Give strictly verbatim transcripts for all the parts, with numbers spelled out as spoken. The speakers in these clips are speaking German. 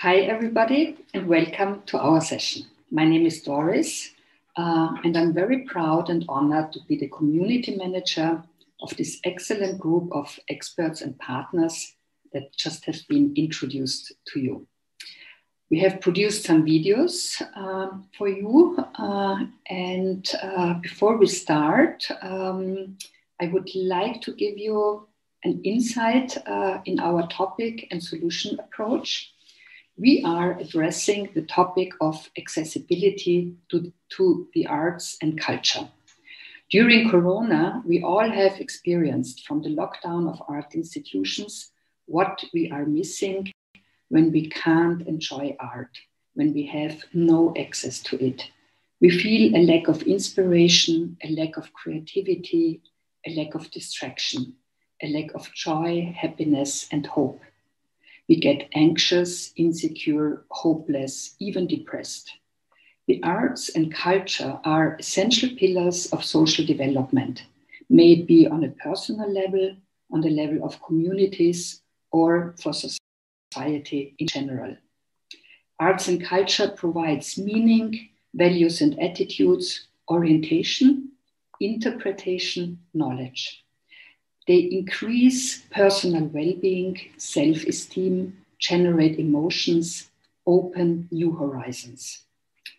Hi everybody and welcome to our session. My name is Doris uh, and I'm very proud and honored to be the community manager of this excellent group of experts and partners that just have been introduced to you. We have produced some videos uh, for you uh, and uh, before we start, um, I would like to give you an insight uh, in our topic and solution approach. We are addressing the topic of accessibility to, to the arts and culture. During Corona, we all have experienced from the lockdown of art institutions what we are missing when we can't enjoy art, when we have no access to it. We feel a lack of inspiration, a lack of creativity, a lack of distraction, a lack of joy, happiness, and hope. We get anxious, insecure, hopeless, even depressed. The arts and culture are essential pillars of social development, may it be on a personal level, on the level of communities, or for society in general. Arts and culture provides meaning, values and attitudes, orientation, interpretation, knowledge. They increase personal well-being, self-esteem, generate emotions, open new horizons.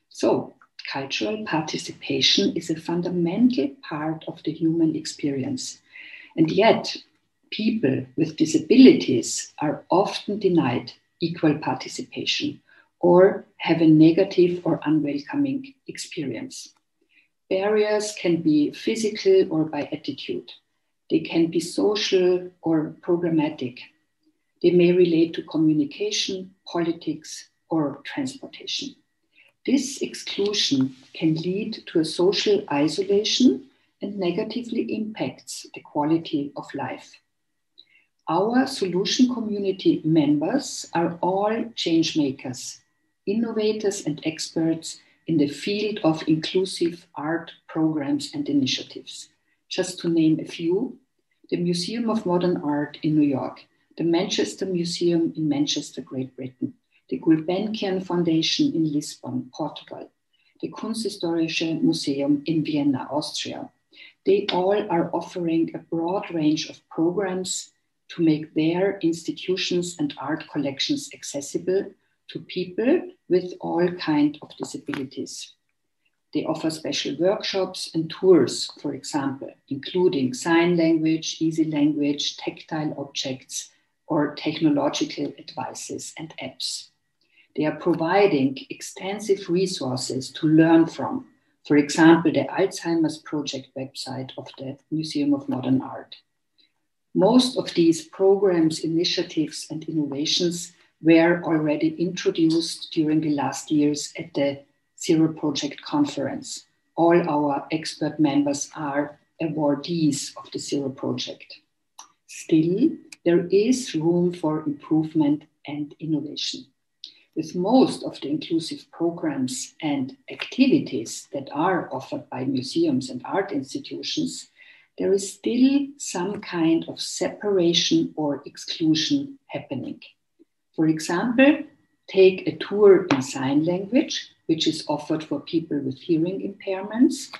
So, cultural participation is a fundamental part of the human experience. And yet, people with disabilities are often denied equal participation or have a negative or unwelcoming experience. Barriers can be physical or by attitude. They can be social or programmatic. They may relate to communication, politics, or transportation. This exclusion can lead to a social isolation and negatively impacts the quality of life. Our solution community members are all change makers, innovators and experts in the field of inclusive art programs and initiatives. Just to name a few, the Museum of Modern Art in New York, the Manchester Museum in Manchester, Great Britain, the Gulbenkian Foundation in Lisbon, Portugal, the Kunsthistorisches Museum in Vienna, Austria. They all are offering a broad range of programs to make their institutions and art collections accessible to people with all kinds of disabilities. They offer special workshops and tours, for example, including sign language, easy language, tactile objects, or technological advices and apps. They are providing extensive resources to learn from, for example, the Alzheimer's Project website of the Museum of Modern Art. Most of these programs, initiatives, and innovations were already introduced during the last years at the Zero Project Conference. All our expert members are awardees of the Zero Project. Still, there is room for improvement and innovation. With most of the inclusive programs and activities that are offered by museums and art institutions, there is still some kind of separation or exclusion happening. For example, take a tour in sign language, which is offered for people with hearing impairments.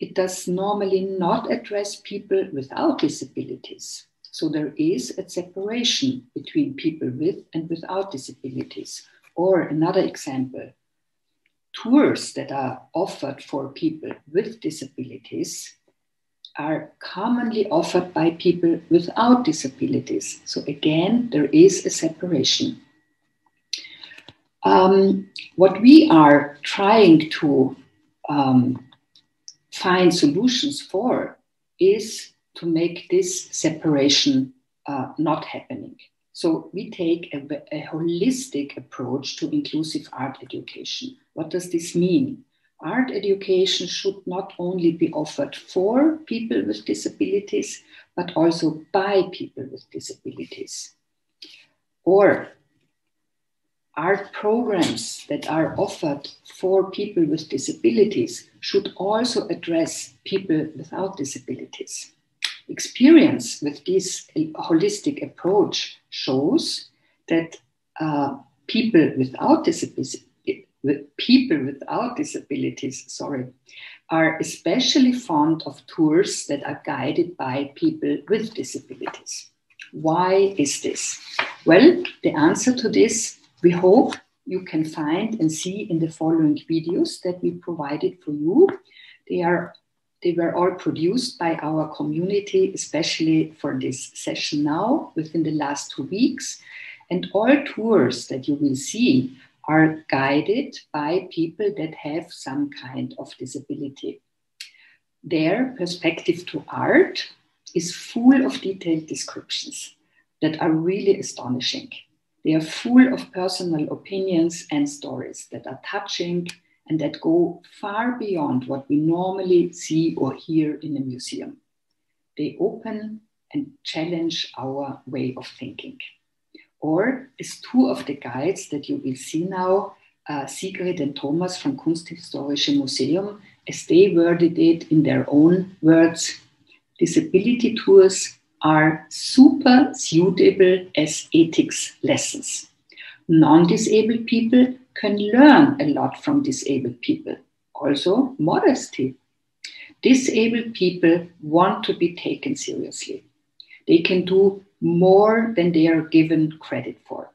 It does normally not address people without disabilities. So there is a separation between people with and without disabilities. Or another example, tours that are offered for people with disabilities are commonly offered by people without disabilities. So again, there is a separation. Um, what we are trying to um, find solutions for is to make this separation uh, not happening. So we take a, a holistic approach to inclusive art education. What does this mean? Art education should not only be offered for people with disabilities, but also by people with disabilities. Or art programs that are offered for people with disabilities should also address people without disabilities. Experience with this holistic approach shows that uh, people without disabilities, people without disabilities, sorry, are especially fond of tours that are guided by people with disabilities. Why is this? Well, the answer to this, we hope you can find and see in the following videos that we provided for you. They are, they were all produced by our community, especially for this session now, within the last two weeks. And all tours that you will see are guided by people that have some kind of disability. Their perspective to art is full of detailed descriptions that are really astonishing. They are full of personal opinions and stories that are touching and that go far beyond what we normally see or hear in a museum. They open and challenge our way of thinking. Or, as two of the guides that you will see now, uh, Sigrid and Thomas from Kunsthistorisches Museum, as they worded it in their own words, disability tours are super suitable as ethics lessons. Non-disabled people can learn a lot from disabled people, also modesty. Disabled people want to be taken seriously. They can do more than they are given credit for.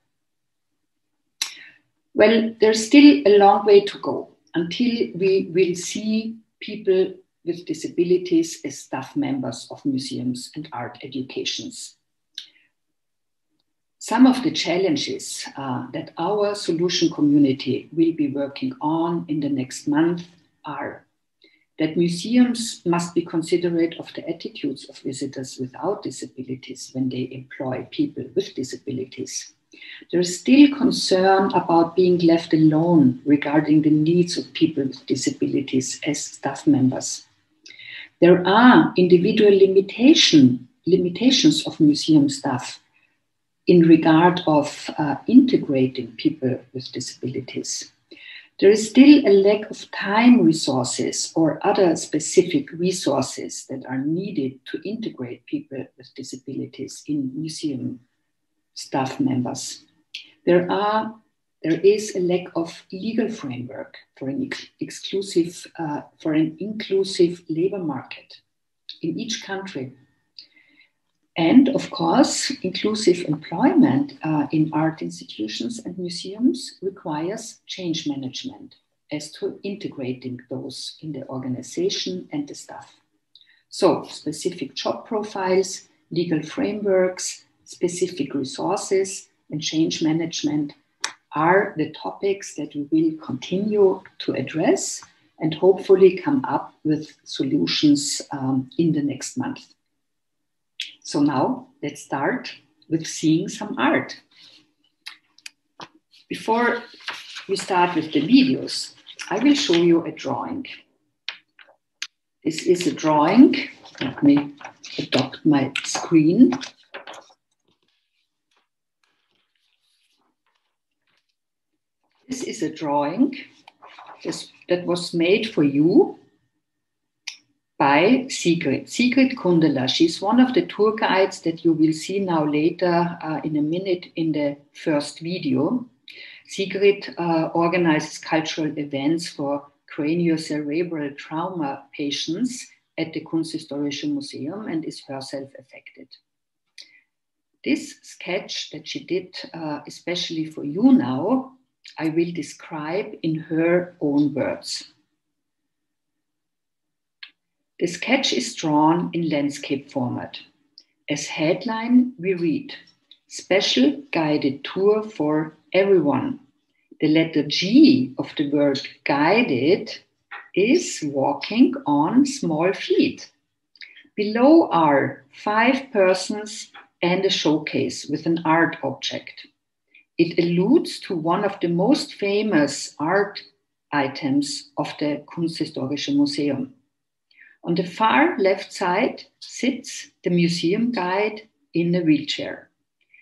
Well, there's still a long way to go until we will see people with disabilities as staff members of museums and art educations. Some of the challenges uh, that our solution community will be working on in the next month are that museums must be considerate of the attitudes of visitors without disabilities when they employ people with disabilities. There is still concern about being left alone regarding the needs of people with disabilities as staff members. There are individual limitation, limitations of museum staff in regard of uh, integrating people with disabilities. There is still a lack of time resources or other specific resources that are needed to integrate people with disabilities in museum staff members. There are, there is a lack of legal framework for an ex exclusive, uh, for an inclusive labor market in each country. And of course, inclusive employment uh, in art institutions and museums requires change management as to integrating those in the organization and the staff. So specific job profiles, legal frameworks, specific resources and change management are the topics that we will continue to address and hopefully come up with solutions um, in the next month. So now let's start with seeing some art. Before we start with the videos, I will show you a drawing. This is a drawing. Let me adopt my screen. This is a drawing that was made for you by Sigrid, Sigrid Kundela. She's one of the tour guides that you will see now later uh, in a minute in the first video. Sigrid uh, organizes cultural events for craniocerebral trauma patients at the Kunsthistorische Museum and is herself affected. This sketch that she did, uh, especially for you now, I will describe in her own words. The sketch is drawn in landscape format. As headline, we read, special guided tour for everyone. The letter G of the word guided is walking on small feet. Below are five persons and a showcase with an art object. It alludes to one of the most famous art items of the Kunsthistorische Museum. On the far left side sits the museum guide in a wheelchair.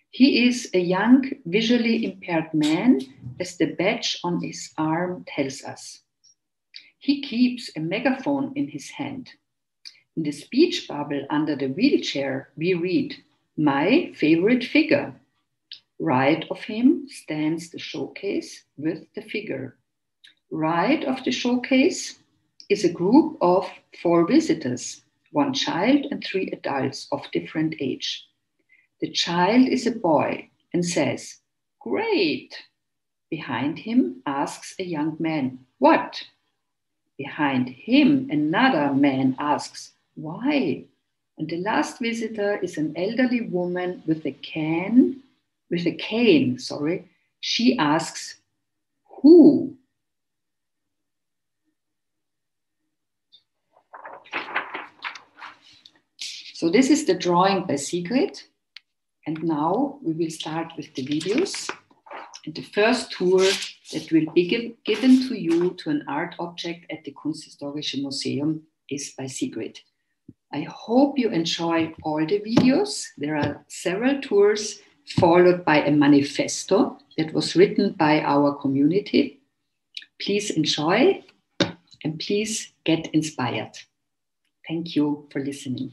He is a young, visually impaired man, as the badge on his arm tells us. He keeps a megaphone in his hand. In the speech bubble under the wheelchair, we read, "My favorite figure." Right of him stands the showcase with the figure. Right of the showcase is a group of four visitors, one child and three adults of different age. The child is a boy and says, "Great!" Behind him asks a young man, "What?" Behind him, another man asks, "Why?" And the last visitor is an elderly woman with a can, with a cane, sorry. She asks, "Who?" So this is the drawing by Sigrid. And now we will start with the videos. And the first tour that will be give, given to you to an art object at the Kunsthistorische Museum is by Sigrid. I hope you enjoy all the videos. There are several tours followed by a manifesto that was written by our community. Please enjoy and please get inspired. Thank you for listening.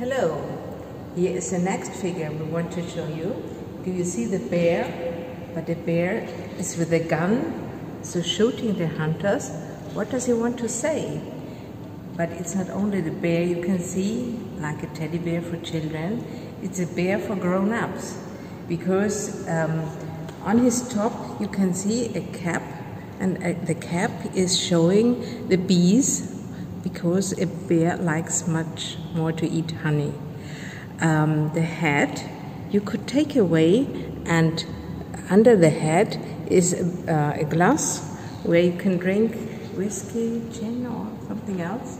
Hello, here is the next figure we want to show you. Do you see the bear? But the bear is with a gun, so shooting the hunters. What does he want to say? But it's not only the bear you can see, like a teddy bear for children, it's a bear for grown-ups. Because um, on his top you can see a cap, and uh, the cap is showing the bees, because a bear likes much more to eat honey. Um, the head you could take away, and under the head is a, uh, a glass where you can drink whiskey, gin or something else.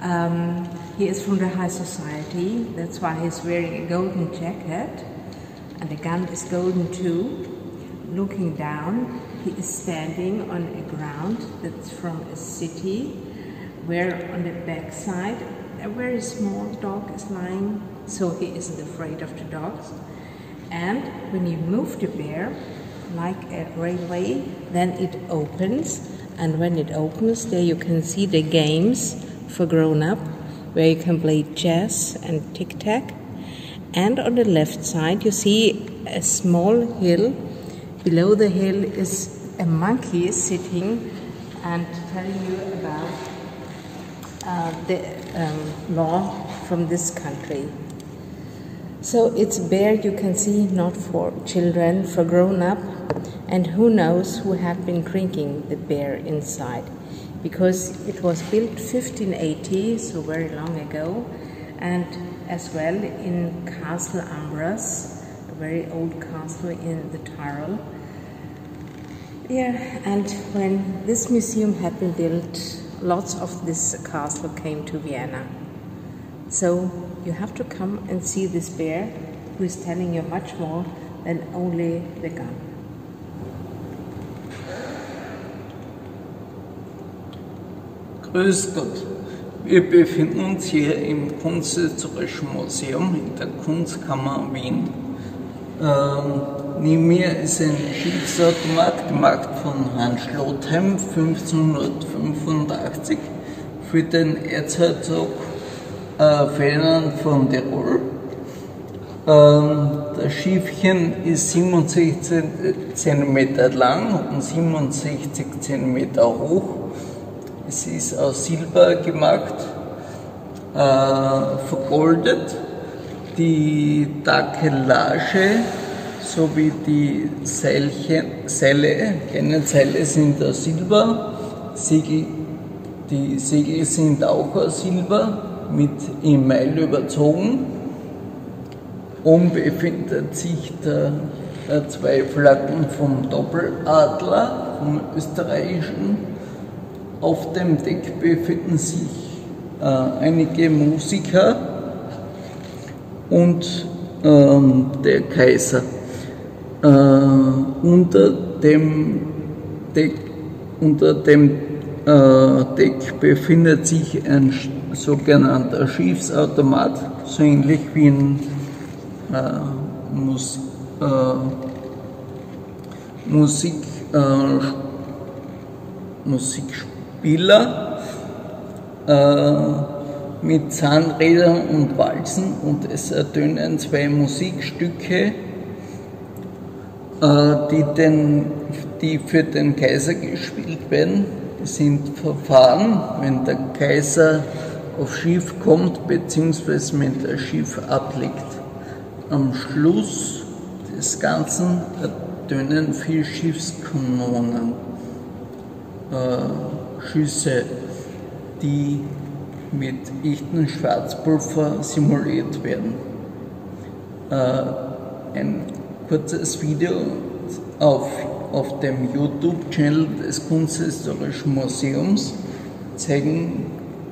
Um, he is from the high society, that's why he's wearing a golden jacket, and the gun is golden too. Looking down, he is standing on a ground that's from a city, where on the back side a very small dog is lying, so he isn't afraid of the dogs. And when you move the bear like a railway, then it opens, and when it opens there you can see the games for grown-up, where you can play chess and tic-tac. And on the left side you see a small hill. Below the hill is a monkey sitting and telling you about Uh, the um, law from this country. So it's bear you can see, not for children, for grown-up, and who knows who have been drinking the bear inside, because it was built fifteen eighty, so very long ago, and as well in Castle Ambras, a very old castle in the Tyrol. Yeah, and when this museum had been built, lots of this castle came to Vienna. So you have to come and see this bear, who is telling you much more than only the gun. Grüß Gott! Wir befinden uns hier im Kunsthistorischen Museum in der Kunstkammer Wien. Ähm Neben mir ist ein Schicksalsgemälde, gemacht von Hans Schlotheim fünfzehnhundertfünfundachtzig für den Erzherzog äh, Ferdinand von Tirol. Ähm, das Schiffchen ist siebenundsechzig Zentimeter lang und siebenundsechzig Zentimeter hoch. Es ist aus Silber gemacht, äh, vergoldet. Die Takelage sowie die Seilchen, Seile, kleine Seile sind aus Silber, Segel, die Segel sind auch aus Silber, mit Email überzogen. Oben befindet sich der, der zwei Flaggen vom Doppeladler, vom österreichischen. Auf dem Deck befinden sich äh, einige Musiker und ähm, der Kaiser. Uh, unter dem Deck, unter dem Deck befindet sich ein sogenannter Schiffsautomat, so ähnlich wie ein äh, Mus äh, Musik, äh, Musikspieler äh, mit Zahnrädern und Walzen, und es ertönen zwei Musikstücke, äh, die, den, die für den Kaiser gespielt werden. Sind Verfahren, wenn der Kaiser aufs Schiff kommt bzw. wenn das Schiff ablegt. Am Schluss des Ganzen ertönen vier Schiffskanonen, äh, Schüsse, die mit echtem Schwarzpulver simuliert werden. Äh, ein kurzes Video auf auf dem YouTube-Channel des Kunsthistorischen Museums zeigen,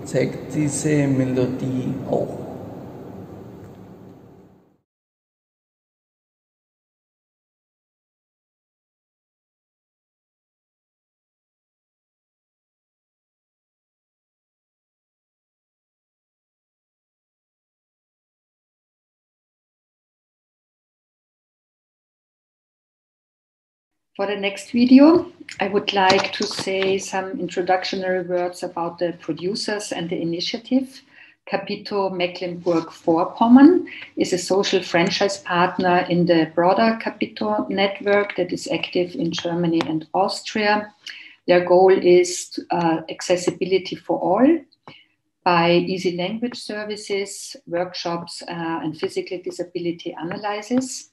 zeigt diese Melodie auch. For the next video, I would like to say some introductory words about the producers and the initiative. Capito Mecklenburg-Vorpommern is a social franchise partner in the broader Capito network that is active in Germany and Austria. Their goal is uh, accessibility for all by easy language services, workshops, uh, and physical disability analysis.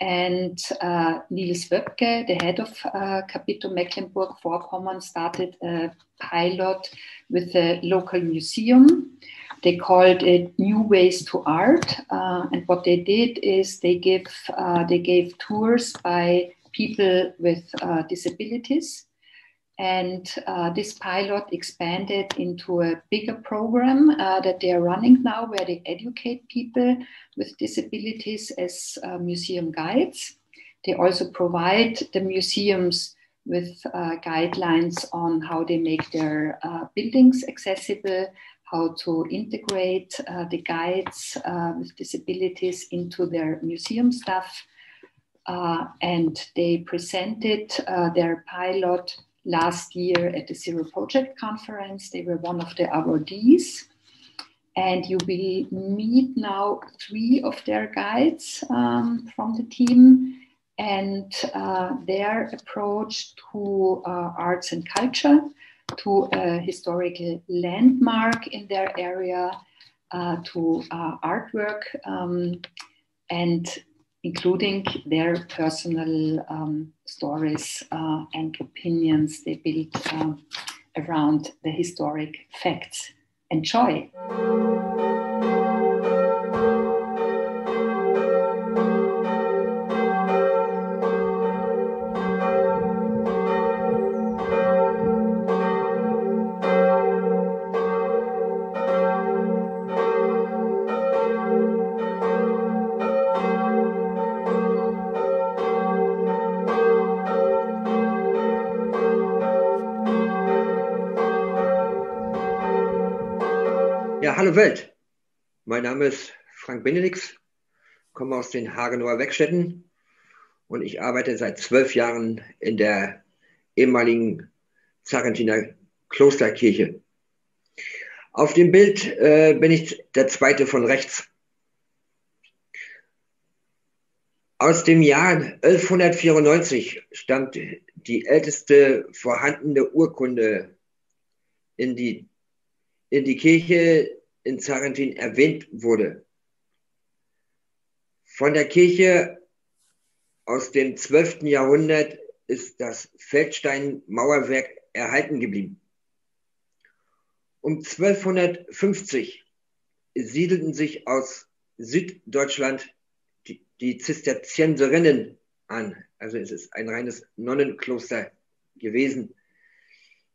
And uh, Nils Wöbke, the head of uh, Capito Mecklenburg-Vorpommern, started a pilot with a local museum. They called it New Ways to Art. Uh, and what they did is they, give, uh, they gave tours by people with uh, disabilities. And uh, this pilot expanded into a bigger program uh, that they are running now, where they educate people with disabilities as uh, museum guides. They also provide the museums with uh, guidelines on how they make their uh, buildings accessible, how to integrate uh, the guides uh, with disabilities into their museum staff. Uh, and they presented uh, their pilot last year at the Zero Project Conference. They were one of the awardees. And you will meet now three of their guides um, from the team, and uh, their approach to uh, arts and culture, to a historical landmark in their area, uh, to uh, artwork, um, and including their personal um, stories uh, and opinions they built uh, around the historic facts. Enjoy! Hallo Welt, mein Name ist Frank Benedix, komme aus den Hagenauer Wegstätten und ich arbeite seit zwölf Jahren in der ehemaligen Zarrentiner Klosterkirche. Auf dem Bild äh, bin ich der Zweite von rechts. Aus dem Jahr elfhundertvierundneunzig stammt die älteste vorhandene Urkunde in die, in die Kirche in Zarrentin erwähnt wurde. Von der Kirche aus dem zwölften Jahrhundert ist das Feldsteinmauerwerk erhalten geblieben. Um zwölfhundertfünfzig siedelten sich aus Süddeutschland die, die Zisterzienserinnen an. Also es ist ein reines Nonnenkloster gewesen,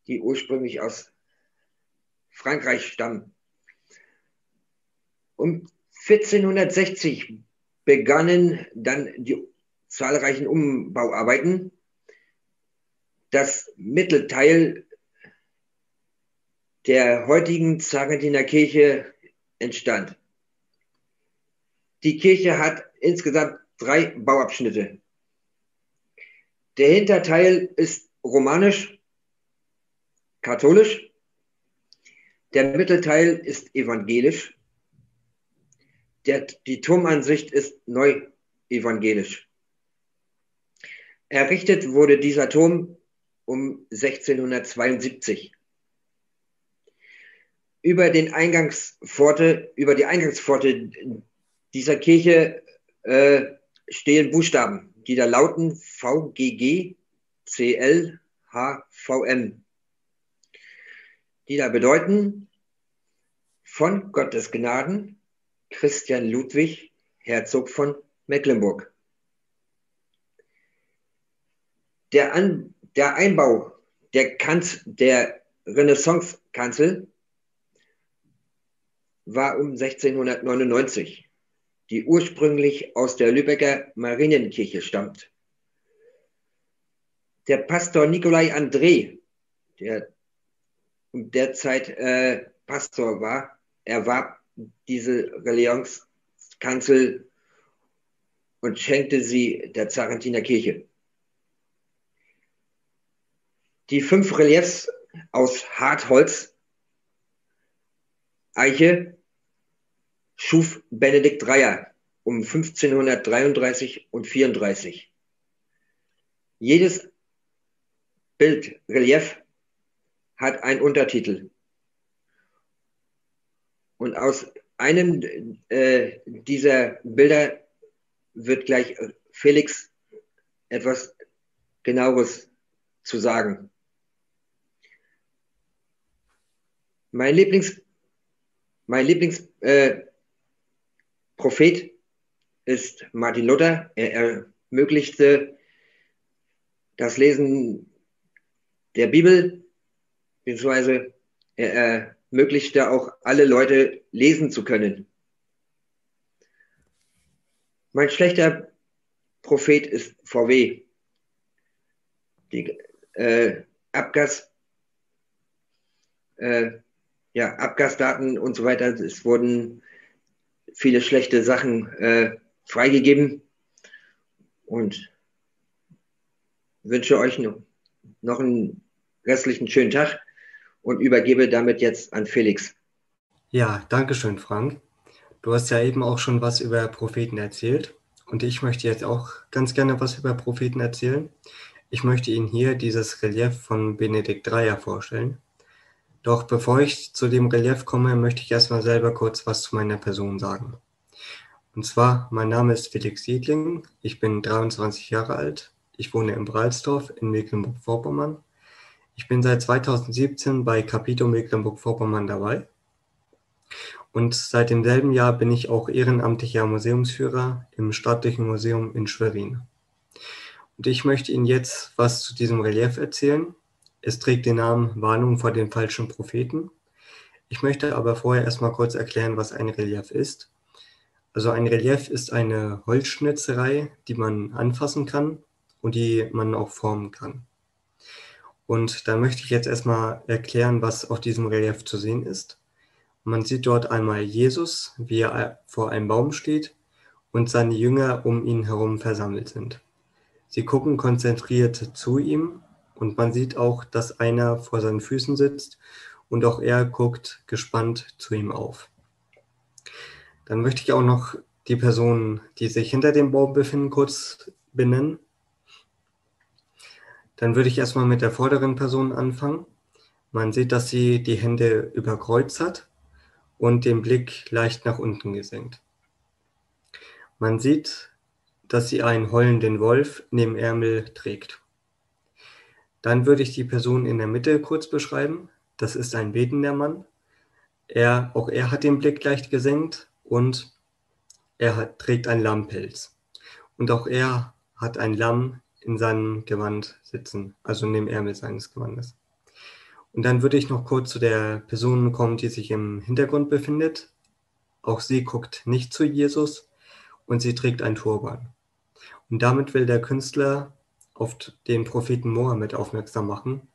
die ursprünglich aus Frankreich stammen. Um vierzehnhundertsechzig begannen dann die zahlreichen Umbauarbeiten. Das Mittelteil der heutigen Zarrentiner Kirche entstand. Die Kirche hat insgesamt drei Bauabschnitte. Der Hinterteil ist romanisch-katholisch, der Mittelteil ist evangelisch, der, die Turmansicht ist neu-evangelisch. Errichtet wurde dieser Turm um sechzehnhundertzweiundsiebzig. Über, den Eingangspforte, über die Eingangspforte dieser Kirche äh, stehen Buchstaben, die da lauten V G G C L H V M, die da bedeuten: von Gottes Gnaden Christian Ludwig, Herzog von Mecklenburg. Der, An der Einbau der, der Renaissance-Kanzel war um sechzehnhundertneunundneunzig, die ursprünglich aus der Lübecker Marienkirche stammt. Der Pastor Nikolai André, der um der Zeit äh, Pastor war, erwarb diese Religionskanzel und schenkte sie der Zarrentiner Kirche. Die fünf Reliefs aus Hartholz, Eiche, schuf Benedikt Dreier um fünfzehnhundertdreiunddreißig und vierunddreißig. Jedes Bild, Relief, hat einen Untertitel. Und aus einem äh, dieser Bilder wird gleich Felix etwas Genaueres zu sagen. Mein Lieblings Mein Lieblingsprophet äh, ist Martin Luther. Er ermöglichte das Lesen der Bibel, beziehungsweise er ermöglichte auch alle Leute lesen zu können. Mein schlechter Prophet ist V W. Die äh, Abgas äh, Ja, Abgasdaten und so weiter. Es wurden viele schlechte Sachen äh, freigegeben. Und wünsche euch noch einen restlichen schönen Tag und übergebe damit jetzt an Felix. Ja, danke schön, Frank. Du hast ja eben auch schon was über Propheten erzählt. Und ich möchte jetzt auch ganz gerne was über Propheten erzählen. Ich möchte Ihnen hier dieses Relief von Benedikt Dreier vorstellen. Doch bevor ich zu dem Relief komme, möchte ich erstmal selber kurz was zu meiner Person sagen. Und zwar, mein Name ist Felix Jedlink, ich bin dreiundzwanzig Jahre alt, ich wohne in Bralsdorf in Mecklenburg-Vorpommern. Ich bin seit zweitausendsiebzehn bei Capito Mecklenburg-Vorpommern dabei. Und seit demselben Jahr bin ich auch ehrenamtlicher Museumsführer im Staatlichen Museum in Schwerin. Und ich möchte Ihnen jetzt was zu diesem Relief erzählen. Es trägt den Namen Warnung vor den falschen Propheten. Ich möchte aber vorher erstmal kurz erklären, was ein Relief ist. Also ein Relief ist eine Holzschnitzerei, die man anfassen kann und die man auch formen kann. Und da möchte ich jetzt erstmal erklären, was auf diesem Relief zu sehen ist. Man sieht dort einmal Jesus, wie er vor einem Baum steht und seine Jünger um ihn herum versammelt sind. Sie gucken konzentriert zu ihm. Und man sieht auch, dass einer vor seinen Füßen sitzt und auch er guckt gespannt zu ihm auf. Dann möchte ich auch noch die Personen, die sich hinter dem Baum befinden, kurz benennen. Dann würde ich erstmal mit der vorderen Person anfangen. Man sieht, dass sie die Hände überkreuzt hat und den Blick leicht nach unten gesenkt. Man sieht, dass sie einen heulenden Wolf in dem Ärmel trägt. Dann würde ich die Person in der Mitte kurz beschreiben. Das ist ein betender Mann. Er, auch er hat den Blick leicht gesenkt und er hat, trägt einen Lammpelz. Und auch er hat ein Lamm in seinem Gewand sitzen, also in dem Ärmel seines Gewandes. Und dann würde ich noch kurz zu der Person kommen, die sich im Hintergrund befindet. Auch sie guckt nicht zu Jesus und sie trägt einen Turban. Und damit will der Künstler auf den Propheten Mohammed aufmerksam machen,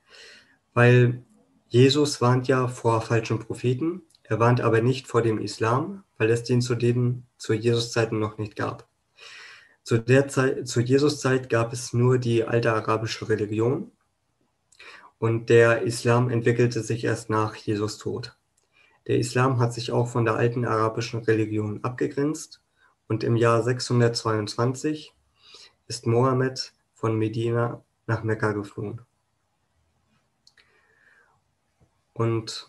weil Jesus warnt ja vor falschen Propheten, er warnt aber nicht vor dem Islam, weil es den zu denen zu Jesus-Zeiten noch nicht gab. Zu der Zeit, zu Jesus-Zeit gab es nur die alte arabische Religion und der Islam entwickelte sich erst nach Jesus' Tod. Der Islam hat sich auch von der alten arabischen Religion abgegrenzt und im Jahr sechshundertzweiundzwanzig ist Mohammed von Medina nach Mekka geflohen. Und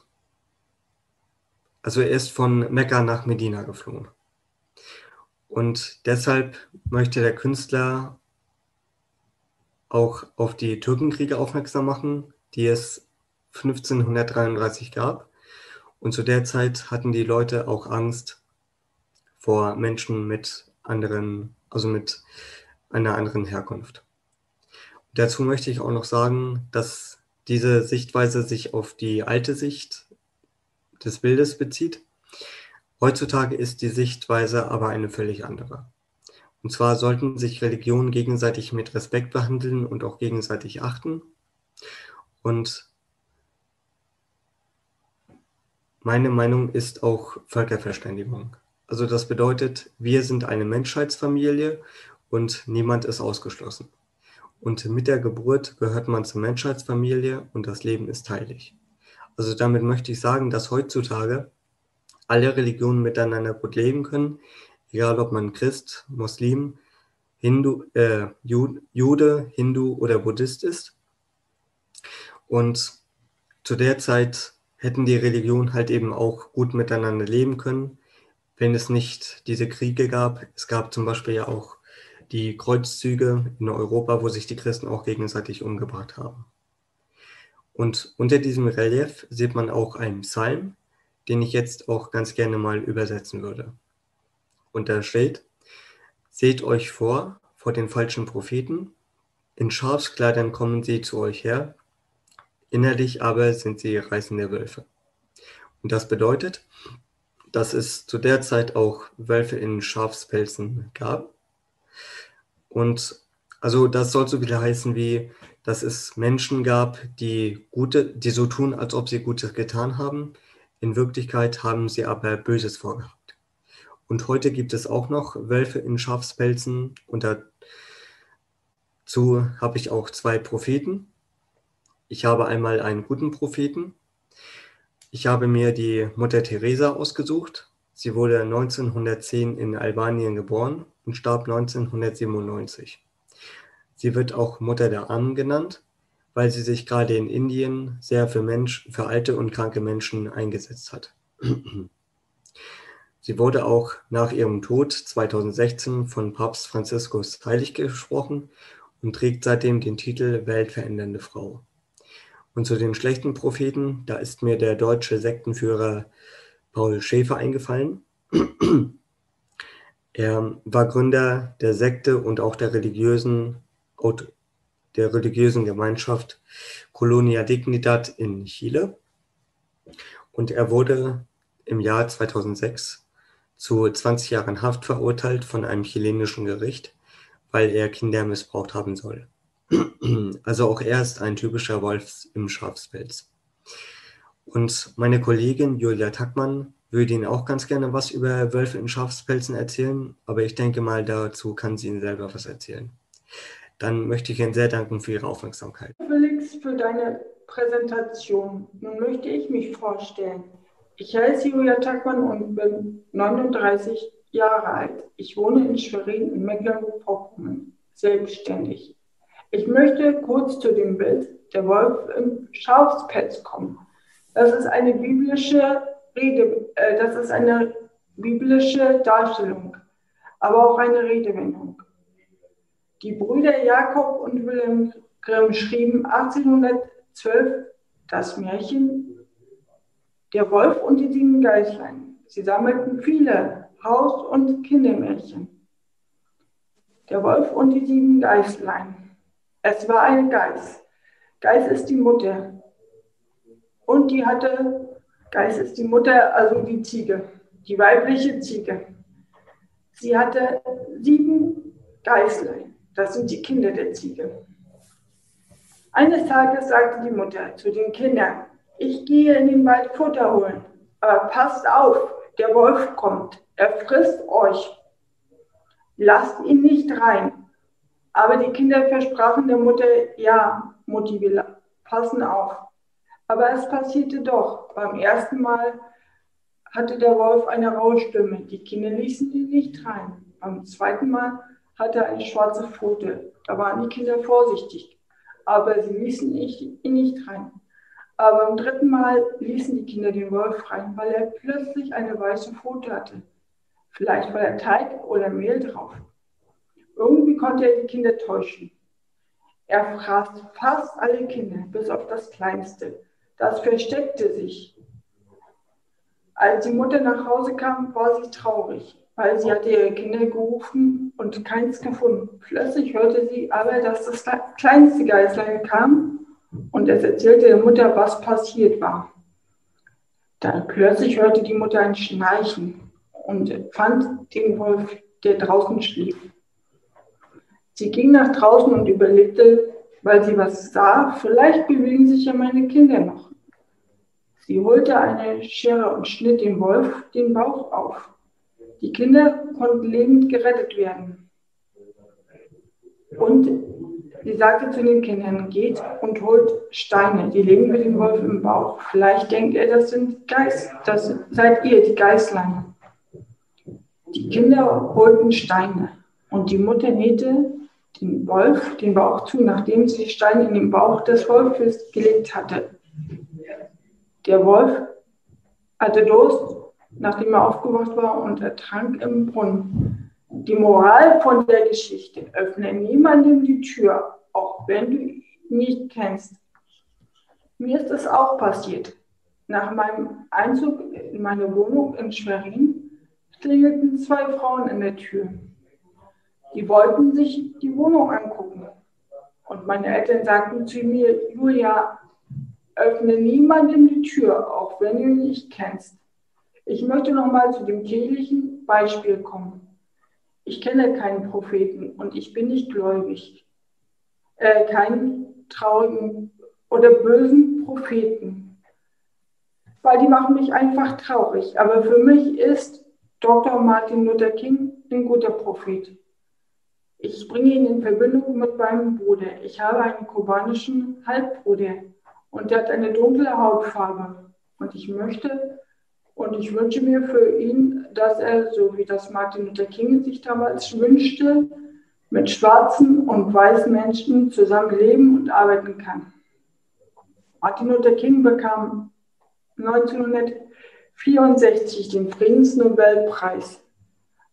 also er ist von Mekka nach Medina geflohen. Und deshalb möchte der Künstler auch auf die Türkenkriege aufmerksam machen, die es fünfzehnhundertdreiunddreißig gab. Und zu der Zeit hatten die Leute auch Angst vor Menschen mit anderen, also mit einer anderen Herkunft. Und dazu möchte ich auch noch sagen, dass diese Sichtweise sich auf die alte Sicht des Bildes bezieht. Heutzutage ist die Sichtweise aber eine völlig andere. Und zwar sollten sich Religionen gegenseitig mit Respekt behandeln und auch gegenseitig achten. Und meine Meinung ist auch Völkerverständigung. Also das bedeutet, wir sind eine Menschheitsfamilie und niemand ist ausgeschlossen. Und mit der Geburt gehört man zur Menschheitsfamilie und das Leben ist heilig. Also damit möchte ich sagen, dass heutzutage alle Religionen miteinander gut leben können, egal ob man Christ, Muslim, Hindu, äh, Jude, Hindu oder Buddhist ist. Und zu der Zeit hätten die Religionen halt eben auch gut miteinander leben können, wenn es nicht diese Kriege gab. Es gab zum Beispiel ja auch die Kreuzzüge in Europa, wo sich die Christen auch gegenseitig umgebracht haben. Und unter diesem Relief sieht man auch einen Psalm, den ich jetzt auch ganz gerne mal übersetzen würde. Und da steht: Seht euch vor, vor den falschen Propheten, in Schafskleidern kommen sie zu euch her, innerlich aber sind sie reißende Wölfe. Und das bedeutet, dass es zu der Zeit auch Wölfe in Schafspelzen gab. Und also das soll so wieder heißen wie, dass es Menschen gab, die gute, die so tun, als ob sie Gutes getan haben. In Wirklichkeit haben sie aber Böses vorgehabt. Und heute gibt es auch noch Wölfe in Schafspelzen und dazu habe ich auch zwei Propheten. Ich habe einmal einen guten Propheten. Ich habe mir die Mutter Teresa ausgesucht. Sie wurde neunzehnhundertzehn in Albanien geboren und starb neunzehnhundertsiebenundneunzig. Sie wird auch Mutter der Armen genannt, weil sie sich gerade in Indien sehr für, Mensch, für alte und kranke Menschen eingesetzt hat. Sie wurde auch nach ihrem Tod zweitausendsechzehn von Papst Franziskus heiliggesprochen und trägt seitdem den Titel Weltverändernde Frau. Und zu den schlechten Propheten, da ist mir der deutsche Sektenführer Paul Schäfer eingefallen. Er war Gründer der Sekte und auch der religiösen, der religiösen Gemeinschaft Colonia Dignidad in Chile. Und er wurde im Jahr zweitausendsechs zu zwanzig Jahren Haft verurteilt von einem chilenischen Gericht, weil er Kinder missbraucht haben soll. Also auch er ist ein typischer Wolf im Schafspelz. Und meine Kollegin Julia Tackmann würde Ihnen auch ganz gerne was über Wölfe in Schafspelzen erzählen, aber ich denke mal, dazu kann sie Ihnen selber was erzählen. Dann möchte ich Ihnen sehr danken für Ihre Aufmerksamkeit. Felix, für deine Präsentation. Nun möchte ich mich vorstellen. Ich heiße Julia Tackmann und bin neununddreißig Jahre alt. Ich wohne in Schwerin in Mecklenburg-Vorpommern, selbstständig. Ich möchte kurz zu dem Bild der Wolf im Schafspelz kommen. Das ist eine biblische Rede, äh, das ist eine biblische Darstellung, aber auch eine Redewendung. Die Brüder Jakob und Wilhelm Grimm schrieben achtzehnhundertzwölf das Märchen Der Wolf und die sieben Geißlein. Sie sammelten viele Haus- und Kindermärchen. Der Wolf und die sieben Geißlein. Es war ein Geiß. Geiß ist die Mutter. Und die hatte, Geiß ist die Mutter, also die Ziege, die weibliche Ziege. Sie hatte sieben Geißlein, das sind die Kinder der Ziege. Eines Tages sagte die Mutter zu den Kindern: Ich gehe in den Wald Futter holen. Aber passt auf, der Wolf kommt. Er frisst euch. Lasst ihn nicht rein. Aber die Kinder versprachen der Mutter, ja, Mutti, wir passen auf. Aber es passierte doch. Beim ersten Mal hatte der Wolf eine raue Stimme. Die Kinder ließen ihn nicht rein. Beim zweiten Mal hatte er eine schwarze Pfote. Da waren die Kinder vorsichtig. Aber sie ließen ihn nicht rein. Aber beim dritten Mal ließen die Kinder den Wolf rein, weil er plötzlich eine weiße Pfote hatte. Vielleicht war er Teig oder Mehl drauf. Irgendwie konnte er die Kinder täuschen. Er fraß fast alle Kinder, bis auf das Kleinste. Das versteckte sich. Als die Mutter nach Hause kam, war sie traurig, weil sie hatte ihre Kinder gerufen und keins gefunden. Plötzlich hörte sie aber, dass das kleinste Geißlein kam und es erzählte der Mutter, was passiert war. Dann plötzlich hörte die Mutter ein Schnarchen und fand den Wolf, der draußen schlief. Sie ging nach draußen und überlegte, weil sie was sah, vielleicht bewegen sich ja meine Kinder noch. Sie holte eine Schere und schnitt dem Wolf den Bauch auf. Die Kinder konnten lebend gerettet werden. Und sie sagte zu den Kindern, geht und holt Steine, die legen mit dem Wolf im Bauch. Vielleicht denkt er, das sind Geiß, das seid ihr, die Geißlein. Die Kinder holten Steine und die Mutter nähte den Wolf den Bauch zu, nachdem sie die Steine in den Bauch des Wolfes gelegt hatte. Der Wolf hatte Durst, nachdem er aufgewacht war, und ertrank im Brunnen. Die Moral von der Geschichte: Öffne niemandem die Tür, auch wenn du ihn nicht kennst. Mir ist es auch passiert. Nach meinem Einzug in meine Wohnung in Schwerin klingelten zwei Frauen an der Tür. Die wollten sich die Wohnung angucken. Und meine Eltern sagten zu mir, Julia, öffne niemandem die Tür, auch wenn du ihn nicht kennst. Ich möchte nochmal zu dem kirchlichen Beispiel kommen. Ich kenne keinen Propheten und ich bin nicht gläubig. Äh, keinen traurigen oder bösen Propheten. Weil die machen mich einfach traurig. Aber für mich ist Doktor Martin Luther King ein guter Prophet. Ich bringe ihn in Verbindung mit meinem Bruder. Ich habe einen kubanischen Halbbruder und der hat eine dunkle Hautfarbe. Und ich möchte und ich wünsche mir für ihn, dass er, so wie das Martin Luther King sich damals wünschte, mit schwarzen und weißen Menschen zusammen leben und arbeiten kann. Martin Luther King bekam neunzehnhundertvierundsechzig den Friedensnobelpreis.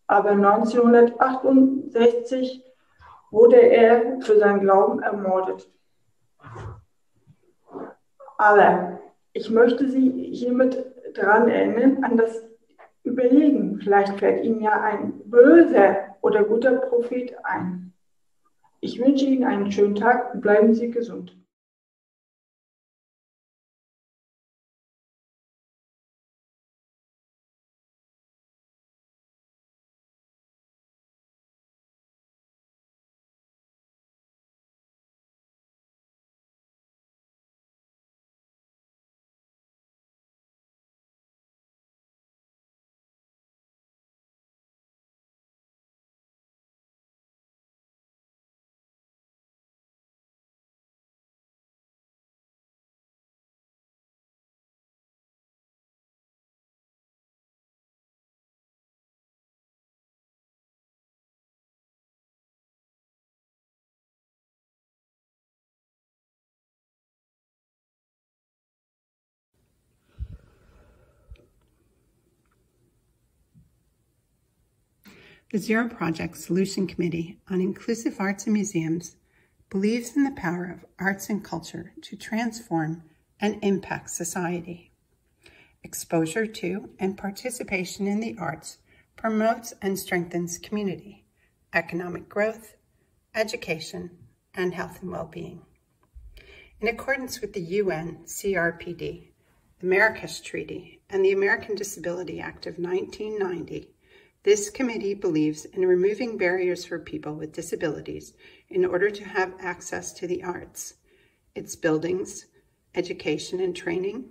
Aber neunzehnhundertachtundsechzig wurde er für seinen Glauben ermordet. Aber ich möchte Sie hiermit daran erinnern, an das Überlegen. Vielleicht fällt Ihnen ja ein böser oder guter Prophet ein. Ich wünsche Ihnen einen schönen Tag und bleiben Sie gesund. The Zero Project Solution Committee on Inclusive Arts and Museums believes in the power of arts and culture to transform and impact society. Exposure to and participation in the arts promotes and strengthens community, economic growth, education, and health and well-being. In accordance with the U N C R P D, the Marrakesh Treaty, and the American Disability Act of nineteen ninety, this committee believes in removing barriers for people with disabilities in order to have access to the arts, its buildings, education and training,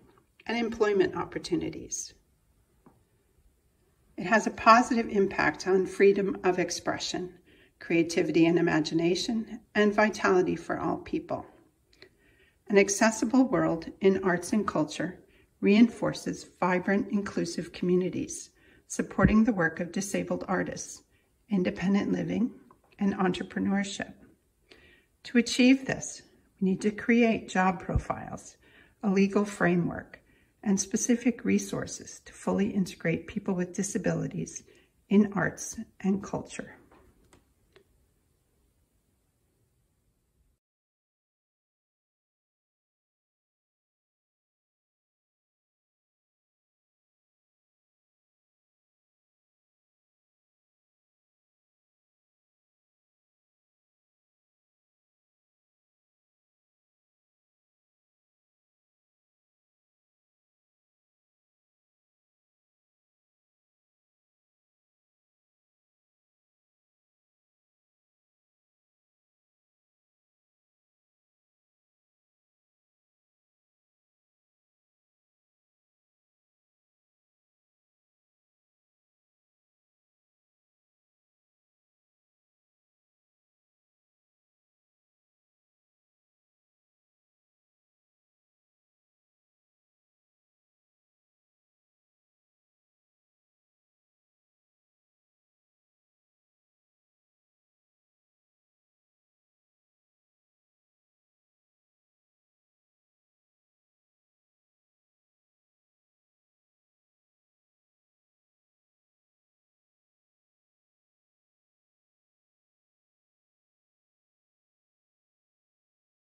and employment opportunities. It has a positive impact on freedom of expression, creativity and imagination, and vitality for all people. An accessible world in arts and culture reinforces vibrant, inclusive communities, supporting the work of disabled artists, independent living, and entrepreneurship. To achieve this, we need to create job profiles, a legal framework, and specific resources to fully integrate people with disabilities in arts and culture.